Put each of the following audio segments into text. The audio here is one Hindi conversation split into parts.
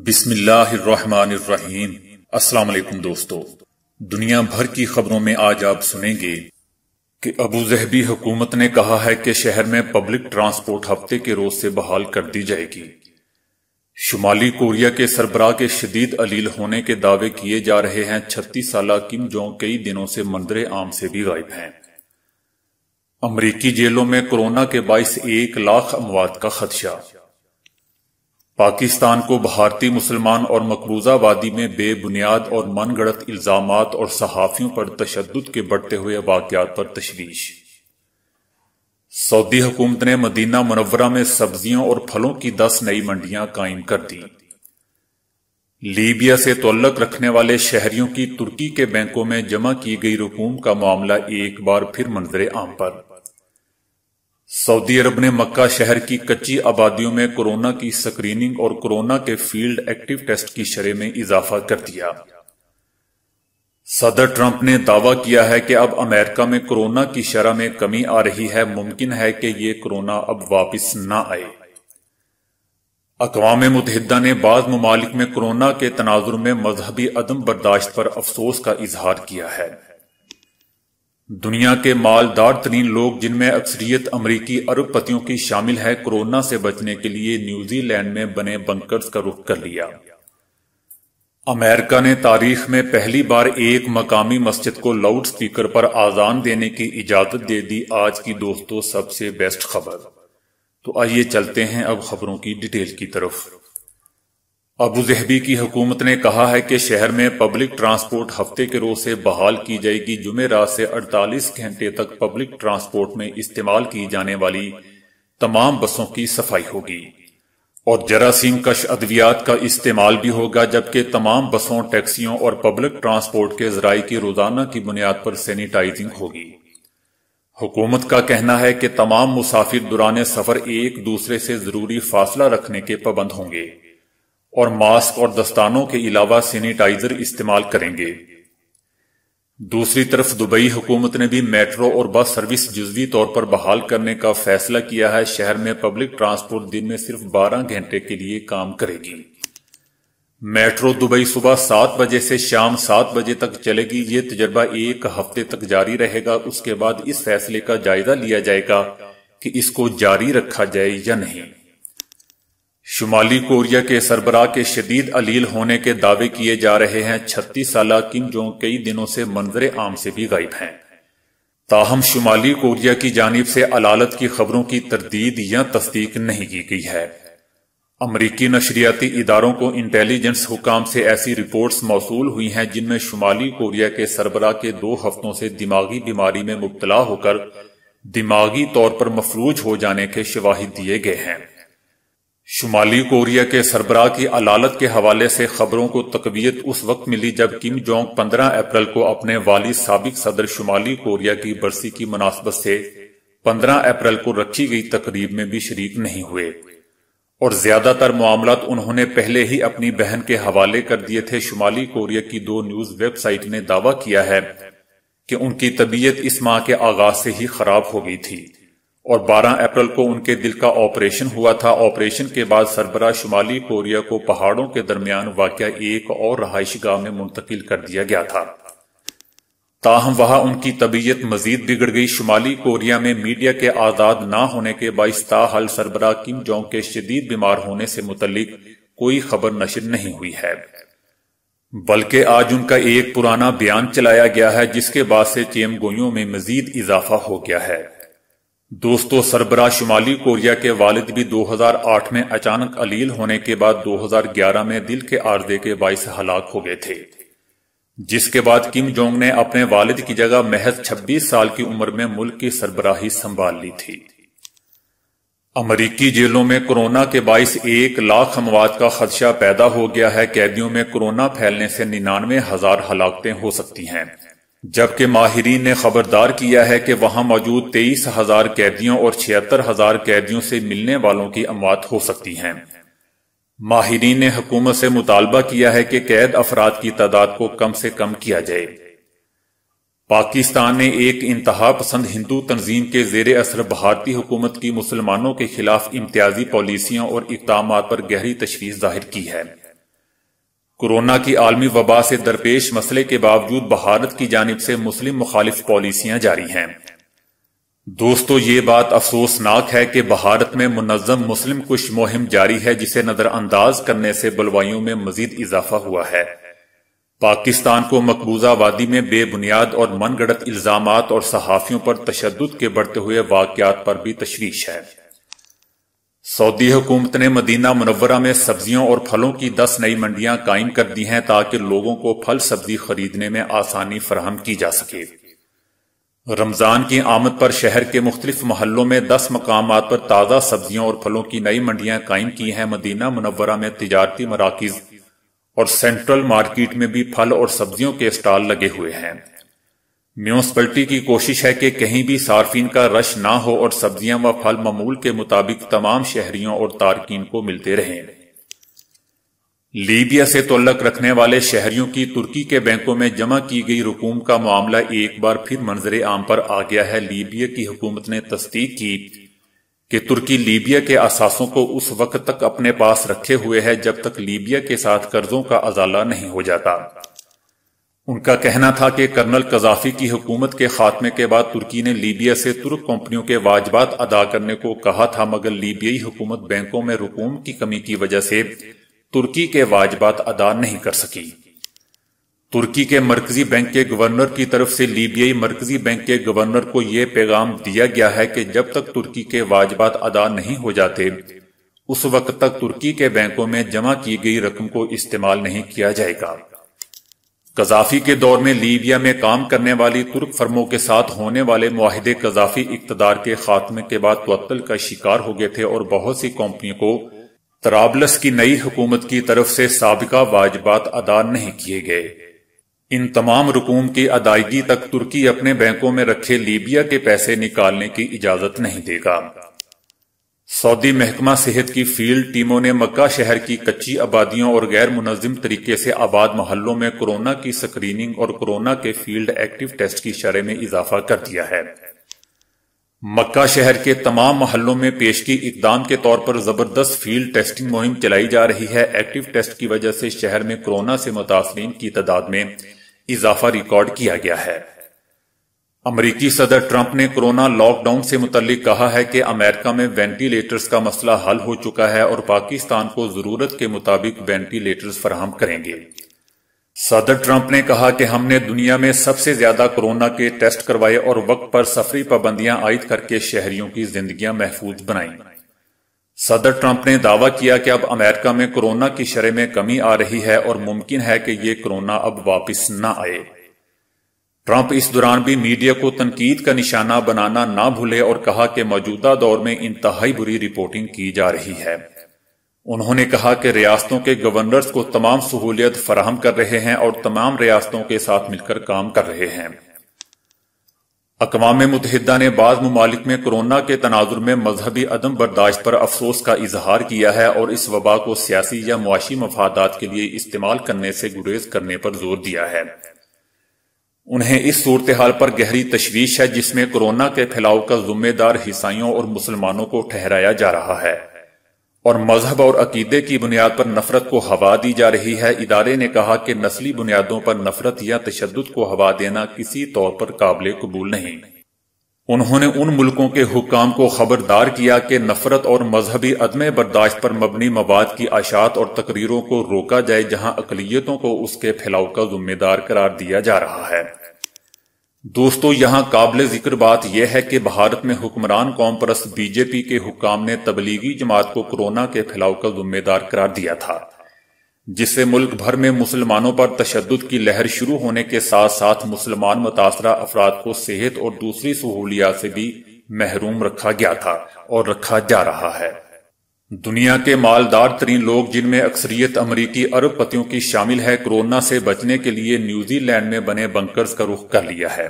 बिस्मिल्लाहिर्रहमानिर्रहीम। अस्सलाम वालेकुम दोस्तों, दुनिया भर की खबरों में आज आप सुनेंगे कि अबूजहबी हुकूमत ने कहा है कि शहर में पब्लिक ट्रांसपोर्ट हफ्ते के रोज से बहाल कर दी जाएगी। शुमाली कोरिया के सरबराह के शदीद अलील होने के दावे किए जा रहे हैं। 36 साला किम जोंग कई दिनों से मंजर आम से भी गायब हैं। अमरीकी जेलों में कोरोना के बाइस 1 लाख अमवात का खदशा। पाकिस्तान को भारतीय मुसलमान और मकबूजा वादी में बेबुनियाद और मनगढ़ंत इल्जामात और सहाफियों पर तशद्दुद के बढ़ते हुए वाकयात पर तशवीश। सऊदी हुकूमत ने मदीना मुनव्वरा में सब्जियों और फलों की 10 नई मंडियां कायम कर दी। लीबिया से तअल्लुक़ रखने वाले शहरियों की तुर्की के बैंकों में जमा की गई रकूम का मामला एक बार फिर मंजर आम पर। सऊदी अरब ने मक्का शहर की कच्ची आबादियों में कोरोना की स्क्रीनिंग और कोरोना के फील्ड एक्टिव टेस्ट की शरह में इजाफा कर दिया। सदर ट्रंप ने दावा किया है कि अब अमेरिका में कोरोना की शरह में कमी आ रही है, मुमकिन है कि ये कोरोना अब वापस न आए। अक़वाम मुत्तहिदा ने बाद ममालिक में कोरोना के तनाजुर में मजहबी अदम बर्दाश्त पर अफसोस का इजहार किया है। दुनिया के मालदार तरीन लोग, जिनमें अक्सरियत अमरीकी अरबपतियों की शामिल है, कोरोना से बचने के लिए न्यूजीलैंड में बने बंकर्स का रुख कर लिया। अमेरिका ने तारीख में पहली बार एक मकामी मस्जिद को लाउड स्पीकर पर आजान देने की इजाजत दे दी। आज की दोस्तों सबसे बेस्ट खबर। तो आइए चलते हैं अब खबरों की डिटेल की तरफ। अबूजहबी की हुकूमत ने कहा है कि शहर में पब्लिक ट्रांसपोर्ट हफ्ते के रोज से बहाल की जाएगी। जुमेरात से 48 घंटे तक पब्लिक ट्रांसपोर्ट में इस्तेमाल की जाने वाली तमाम बसों की सफाई होगी और जरासीम कश अद्वियात का इस्तेमाल भी होगा, जबकि तमाम बसों, टैक्सियों और पब्लिक ट्रांसपोर्ट के जराए की रोजाना की बुनियाद पर सैनिटाइजिंग होगी। हुकूमत का कहना है कि तमाम मुसाफिर दुरान सफर एक दूसरे से जरूरी फासला रखने के पाबंद होंगे और मास्क और दस्तानों के अलावा सैनिटाइजर इस्तेमाल करेंगे। दूसरी तरफ दुबई हुकूमत ने भी मेट्रो और बस सर्विस जुज़वी तौर पर बहाल करने का फैसला किया है। शहर में पब्लिक ट्रांसपोर्ट दिन में सिर्फ 12 घंटे के लिए काम करेगी। मेट्रो दुबई सुबह 7 बजे से शाम 7 बजे तक चलेगी। ये तजर्बा एक हफ्ते तक जारी रहेगा। उसके बाद इस फैसले का जायजा लिया जाएगा कि इसको जारी रखा जाए या नहीं। शुमाली कोरिया के सरबराह के शदीद अलील होने के दावे किए जा रहे हैं। 36 साला किम जोंग कई दिनों से मंजर आम से भी गायब हैं। ताहम शुमाली कोरिया की जानिब से अलालत की खबरों की तरदीद या तस्दीक नहीं की गई है। अमरीकी नशरियाती इदारों को इंटेलिजेंस हुकाम से ऐसी रिपोर्ट्स मौसूल हुई हैं जिनमें शुमाली कोरिया के सरबराह के 2 हफ्तों से दिमागी बीमारी में मुब्तला होकर दिमागी तौर पर मफलूज हो जाने के शवाहिद दिए गए हैं। शुमाली कोरिया के सरबराह की अलालत के हवाले से खबरों को तकवीयत उस वक्त मिली जब किम जोंग 15 अप्रैल को अपने वाली साबिक सदर शुमाली कोरिया की बरसी की मुनासबत से 15 अप्रैल को रखी गई तकरीब में भी शरीक नहीं हुए और ज्यादातर मामलात उन्होंने पहले ही अपनी बहन के हवाले कर दिए थे। शुमाली कोरिया की 2 न्यूज वेबसाइट ने दावा किया है कि उनकी तबीयत इस माह के आगाज से ही खराब हो गई थी और 12 अप्रैल को उनके दिल का ऑपरेशन हुआ था। ऑपरेशन के बाद सरबराह शुमाली कोरिया को पहाड़ों के दरमियान वाक़या एक और रहायशगाह में मुंतकिल कर दिया गया था। ताहम वहां उनकी तबीयत मजीद बिगड़ गई। शुमाली कोरिया में मीडिया के आज़ाद ना होने के बाइस ताहल सरबराह किम जोंग के शदीद बीमार होने से मुतल्लिक कोई खबर नशर नहीं हुई है, बल्कि आज उनका एक पुराना बयान चलाया गया है जिसके बाद से चेम गोइयों में मजीद इजाफा हो गया है। दोस्तों, सरबराह शुमाली कोरिया के वालिद भी 2008 में अचानक अलील होने के बाद 2011 में दिल के आर्दे के बाइस हलाक हो गए थे, जिसके बाद किम जोंग ने अपने वालिद की जगह महज 26 साल की उम्र में मुल्क की सरबराही संभाल ली थी। अमरीकी जेलों में कोरोना के बाइस 1 लाख अमवात का खदशा पैदा हो गया है। कैदियों में कोरोना फैलने से 99,000 हलाकतें हो सकती हैं, जबकि माहिरीन ने खबरदार किया है कि वहां मौजूद 23,000 कैदियों और 76,000 कैदियों से मिलने वालों की अमवात हो सकती हैं। माहिरीन ने हुकूमत से मुतालबा किया है कि कैद अफराद की तादाद को कम से कम किया जाए। पाकिस्तान ने एक इंतहा पसंद हिंदू तंजीम के जेर असर भारतीय हुकूमत की मुसलमानों के खिलाफ इम्तियाजी पॉलिसियों और इक़दामात पर गहरी तशवीश जाहिर की है। कोरोना की आलमी वबा से दरपेश मसले के बावजूद भारत की जानिब से मुस्लिम मुखालिफ पॉलिसियां जारी हैं। दोस्तों, ये बात अफसोसनाक है कि भारत में मुनज़्ज़म मुस्लिम कुश मुहिम जारी है, जिसे नजरअंदाज करने से बलवाइयों में मजीद इजाफा हुआ है। पाकिस्तान को मकबूजा वादी में बेबुनियाद और मनगढ़ंत इल्जामात और सहाफियों पर तशद्दुद के बढ़ते हुए वाक़यात पर भी तशवीश है। सऊदी हुकूमत ने मदीना मुनव्वरा में सब्जियों और फलों की 10 नई मंडियां कायम कर दी हैं ताकि लोगों को फल सब्जी खरीदने में आसानी फराहम की जा सके। रमजान की आमद पर शहर के मुख्तलिफ महलों में 10 मकामात पर ताज़ा सब्जियों और फलों की नई मंडियां कायम की हैं। मदीना मुनव्वरा में तिजारती मराकिज़ और सेंट्रल मार्केट में भी फल और सब्जियों के स्टॉल लगे हुए हैं। म्यूनसिपलिटी की कोशिश है कि कहीं भी सार्फिन का रश ना हो और सब्जियां व फल मामूल के मुताबिक तमाम शहरियों और तारकीन को मिलते रहें। लीबिया से तअल्लुक़ रखने वाले शहरियों की तुर्की के बैंकों में जमा की गई रकूम का मामला एक बार फिर मंजर आम पर आ गया है। लीबिया की हुकूमत ने तस्दीक की कि तुर्की लीबिया के असासों को उस वक्त तक अपने पास रखे हुए है जब तक लीबिया के साथ कर्जों का अजाला नहीं हो जाता। उनका कहना था कि कर्नल कज़ाफी की हुकूमत के खात्मे के बाद तुर्की ने लीबिया से तुर्क कंपनियों के वाजबात अदा करने को कहा था, मगर लीबियाई हुकूमत बैंकों में रकूम की कमी की वजह से तुर्की के वाजबात अदा नहीं कर सकी। तुर्की के मरकजी बैंक के गवर्नर की तरफ से लीबियाई मरकजी बैंक के गवर्नर को यह पैगाम दिया गया है कि जब तक तुर्की के वाजबात अदा नहीं हो जाते उस वक्त तक तुर्की के बैंकों में जमा की गई रकम को इस्तेमाल नहीं किया जाएगा। कज़ाफी के दौर में लीबिया में काम करने वाली तुर्क फर्मों के साथ होने वाले मुआहदे कज़ाफी इक्तदार के खात्मे के बाद तअत्तुल का शिकार हो गए थे और बहुत सी कंपनियों को तराबलस की नई हुकूमत की तरफ से साबिका वाजबात अदा नहीं किए गए। इन तमाम रकूम की अदायगी तक तुर्की अपने बैंकों में रखे लीबिया के पैसे निकालने की इजाजत नहीं देगा। सऊदी महकमा सेहत की फील्ड टीमों ने मक्का शहर की कच्ची आबादियों और गैर मुनज़्ज़म तरीके से आबाद मोहल्लों में कोरोना की स्क्रीनिंग और कोरोना के फील्ड एक्टिव टेस्ट की शरह में इजाफा कर दिया है। मक्का शहर के तमाम मोहल्लों में पेशगी इकदाम के तौर पर जबरदस्त फील्ड टेस्टिंग मुहिम चलाई जा रही है। एक्टिव टेस्ट की वजह से शहर में कोरोना से मुतासरीन की तादाद में इजाफा रिकॉर्ड किया गया है। अमरीकी सदर ट्रंप ने कोरोना लॉकडाउन से मुतल्लिक कहा है कि अमेरिका में वेंटिलेटर्स का मसला हल हो चुका है और पाकिस्तान को जरूरत के मुताबिक वेंटिलेटर्स फराहम करेंगे। सदर ट्रंप ने कहा कि हमने दुनिया में सबसे ज्यादा कोरोना के टेस्ट करवाए और वक्त पर सफरी पाबंदियां आयद करके शहरियों की जिंदगियां महफूज बनाईं। सदर ट्रंप ने दावा किया कि अब अमेरिका में कोरोना की शरह में कमी आ रही है और मुमकिन है कि ये कोरोना अब वापस न आए। ट्रंप इस दौरान भी मीडिया को तनकीद का निशाना बनाना ना भूले और कहा कि मौजूदा दौर में इंतहाई बुरी रिपोर्टिंग की जा रही है। उन्होंने कहा कि रियासतों के गवर्नर्स को तमाम सहूलियत फराहम कर रहे हैं और तमाम रियासतों के साथ मिलकर काम कर रहे हैं। अक़वाम मुत्तहिदा ने बाज़ ममालिक में कोरोना के तनाजुर में मजहबी अदम बर्दाश्त पर अफसोस का इजहार किया है और इस वबा को सियासी या मुआशी मफादात के लिए इस्तेमाल करने से गुरेज करने पर जोर दिया है। उन्हें इस सूरत हाल पर गहरी तशवीश है जिसमें कोरोना के फैलाव का जिम्मेदार ईसाइयों और मुसलमानों को ठहराया जा रहा है और मजहब और अकीदे की बुनियाद पर नफरत को हवा दी जा रही है। इदारे ने कहा कि नस्ली बुनियादों पर नफरत या तशद्दुद को हवा देना किसी तौर पर काबिल कबूल नहीं। उन्होंने उन मुल्कों के हुक्काम को खबरदार किया कि नफरत और मजहबी अदम बर्दाश्त पर मबनी मवाद की आशात और तकरीरों को रोका जाए जहां अकलियतों को उसके फैलाव का जिम्मेदार करार दिया जा रहा है। दोस्तों, यहां काबिल जिक्र बात यह है कि भारत में हुक्मरान कौम परस्त बीजेपी के हुक्काम ने तबलीगी जमात को कोरोना के फैलाव का जिम्मेदार करार दिया था, जिससे मुल्क भर में मुसलमानों पर तशद्दुद की लहर शुरू होने के साथ साथ मुसलमान मुतासरा अफराद को सेहत और दूसरी सहूलियात से भी महरूम रखा गया था और रखा जा रहा है। दुनिया के मालदार तरीन लोग, जिनमें अक्सरियत अमरीकी अरबपतियों की शामिल है, कोरोना से बचने के लिए न्यूजीलैंड में बने बंकर्स का रुख कर लिया है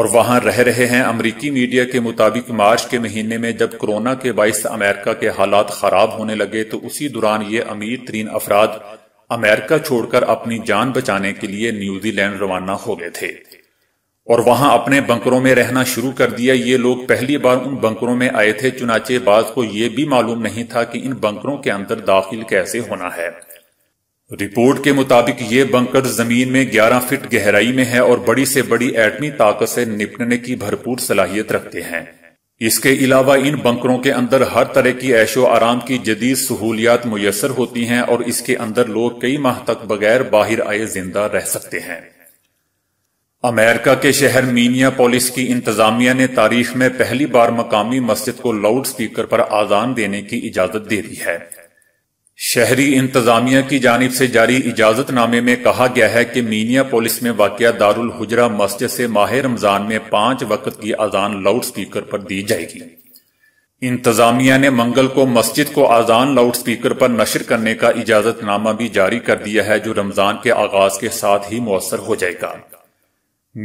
और वहां रह रहे हैं। अमरीकी मीडिया के मुताबिक मार्च के महीने में जब कोरोना के बाइस अमेरिका के हालात खराब होने लगे तो उसी दौरान ये अमीर तरीन अफराद अमेरिका छोड़कर अपनी जान बचाने के लिए न्यूजीलैंड रवाना हो गए थे और वहां अपने बंकरों में रहना शुरू कर दिया। ये लोग पहली बार उन बंकरों में आए थे, चुनाचे बाज को ये भी मालूम नहीं था कि इन बंकरों के अंदर दाखिल कैसे होना है। रिपोर्ट के मुताबिक ये बंकर जमीन में 11 फीट गहराई में है और बड़ी से बड़ी एटमी ताकत से निपटने की भरपूर सलाहियत रखते हैं। इसके अलावा इन बंकरों के अंदर हर तरह की ऐशो आराम की जदीद सहूलियात मुयसर होती हैं और इसके अंदर लोग कई माह तक बगैर बाहर आए जिंदा रह सकते हैं। अमेरिका के शहर मिनियापोलिस की इंतजामिया ने तारीख में पहली बार मकामी मस्जिद को लाउड स्पीकर पर आजान देने की इजाजत दे दी है। शहरी इंतजामिया की जानिब से जारी इजाजतनामे में कहा गया है कि मिनियापोलिस में वाक़िया दारुलहुजरा मस्जिद से माह रमजान में 5 वक्त की अजान लाउड स्पीकर पर दी जाएगी। इंतजामिया ने मंगल को मस्जिद को अजान लाउड स्पीकर पर नशर करने का इजाजतनामा भी जारी कर दिया है, जो रमजान के आगाज के साथ ही मुअस्सर हो जाएगा।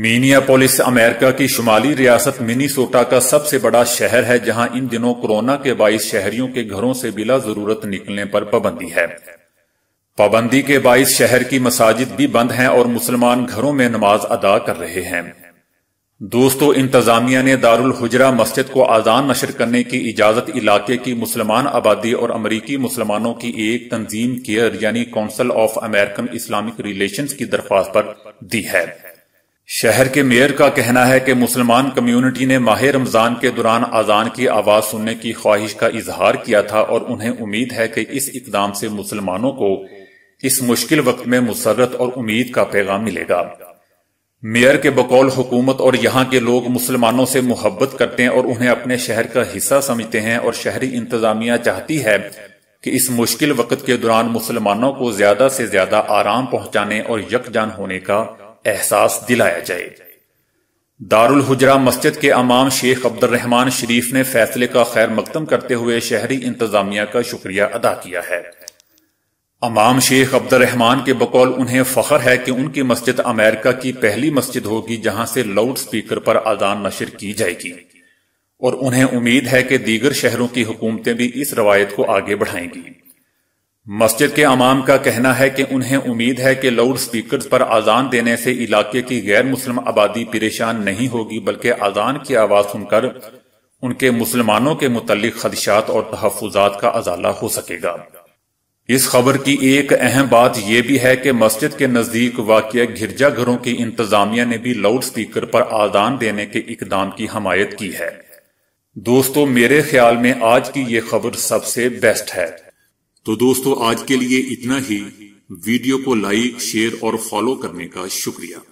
मिनियापोलिस अमेरिका की शुमाली रियासत मिनीसोटा का सबसे बड़ा शहर है, जहां इन दिनों कोरोना के बाइस शहरियों के घरों से बिला जरूरत निकलने पर पाबंदी है। पाबंदी के बाइस शहर की मसाजिद भी बंद हैं और मुसलमान घरों में नमाज अदा कर रहे हैं। दोस्तों, इंतजामिया ने दारुल हुजरा मस्जिद को आजान नशर करने की इजाजत इलाके की मुसलमान आबादी और अमरीकी मुसलमानों की एक तंजीम केयर यानी council of American Islamic relations की दरख्वास्त पर दी है। शहर के मेयर का कहना है कि मुसलमान कम्युनिटी ने माह रमजान के दौरान अजान की आवाज सुनने की ख्वाहिश का इजहार किया था और उन्हें उम्मीद है कि इस इकदाम से मुसलमानों को इस मुश्किल वक्त में मुसरत और उम्मीद का पैगाम मिलेगा। मेयर के बकौल हुकूमत और यहाँ के लोग मुसलमानों से मुहब्बत करते हैं और उन्हें अपने शहर का हिस्सा समझते हैं और शहरी इंतजामिया चाहती है कि इस मुश्किल वक्त के दौरान मुसलमानों को ज्यादा से ज्यादा आराम पहुंचाने और यकजान होने का एहसास दिलाया जाए। दारुल हुजरा मस्जिद के इमाम शेख अब्दुर्रहमान शरीफ ने फैसले का खैर मकदम करते हुए शहरी इंतजामिया का शुक्रिया अदा किया है। इमाम शेख अब्दुर्रहमान के बकौल उन्हें फख्र है कि उनकी मस्जिद अमेरिका की पहली मस्जिद होगी जहां से लाउड स्पीकर पर अजान नशर की जाएगी और उन्हें उम्मीद है कि दीगर शहरों की हुकूमतें भी इस रवायत को आगे बढ़ाएंगी। मस्जिद के इमाम का कहना है कि उन्हें उम्मीद है कि लाउड स्पीकर्स पर अजान देने से इलाके की गैर मुस्लिम आबादी परेशान नहीं होगी, बल्कि अजान की आवाज़ सुनकर उनके मुसलमानों के मुतल्लिक खदशात और तहफ़्फ़ुज़ात का अजाला हो सकेगा। इस खबर की एक अहम बात यह भी है कि मस्जिद के नजदीक वाक़िया गिरजा घरों की इंतजामिया ने भी लाउड स्पीकर पर अजान देने के इकदाम की हमायत की है। दोस्तों, मेरे ख्याल में आज की ये खबर सबसे बेस्ट है। तो दोस्तों, आज के लिए इतना ही। वीडियो को लाइक, शेयर और फॉलो करने का शुक्रिया।